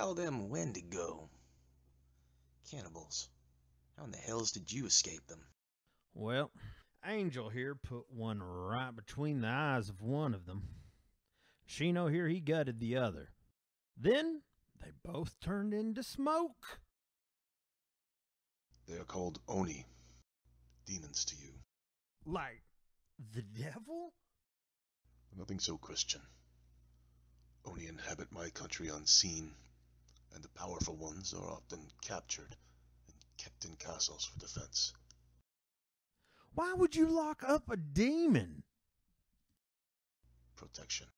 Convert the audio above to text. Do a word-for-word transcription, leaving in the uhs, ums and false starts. Tell them when to go. Cannibals. How in the hells did you escape them? Well, Angel here put one right between the eyes of one of them. Chino here, he gutted the other. Then, they both turned into smoke. They are called Oni. Demons to you. Like the devil? Nothing so Christian. Oni inhabit my country unseen, and the powerful ones are often captured and kept in castles for defense. Why would you lock up a demon? Protection.